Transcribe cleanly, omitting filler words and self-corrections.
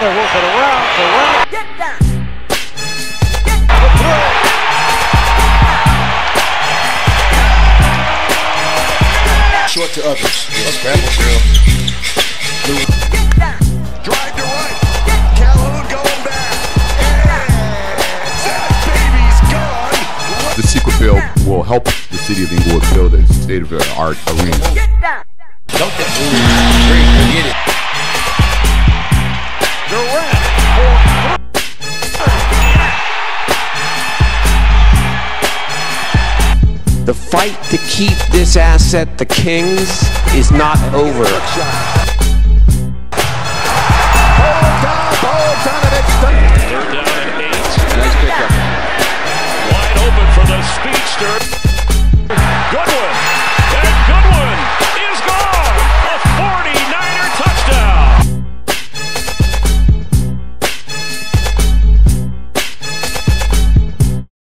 They're working around for round. Get down! Get down! The throw! Short to others. Let's grab the drill. Get down! Drive to right. Get Calhoun going back. And that baby's gone. The Sequel Field will help the city of Inglewood build a state-of-the-art arena. Get down! Don't get moving. Get it. The fight to keep this asset, the Kings, is not over. They're down at 8. Nice pickup. Wide open for the speedster.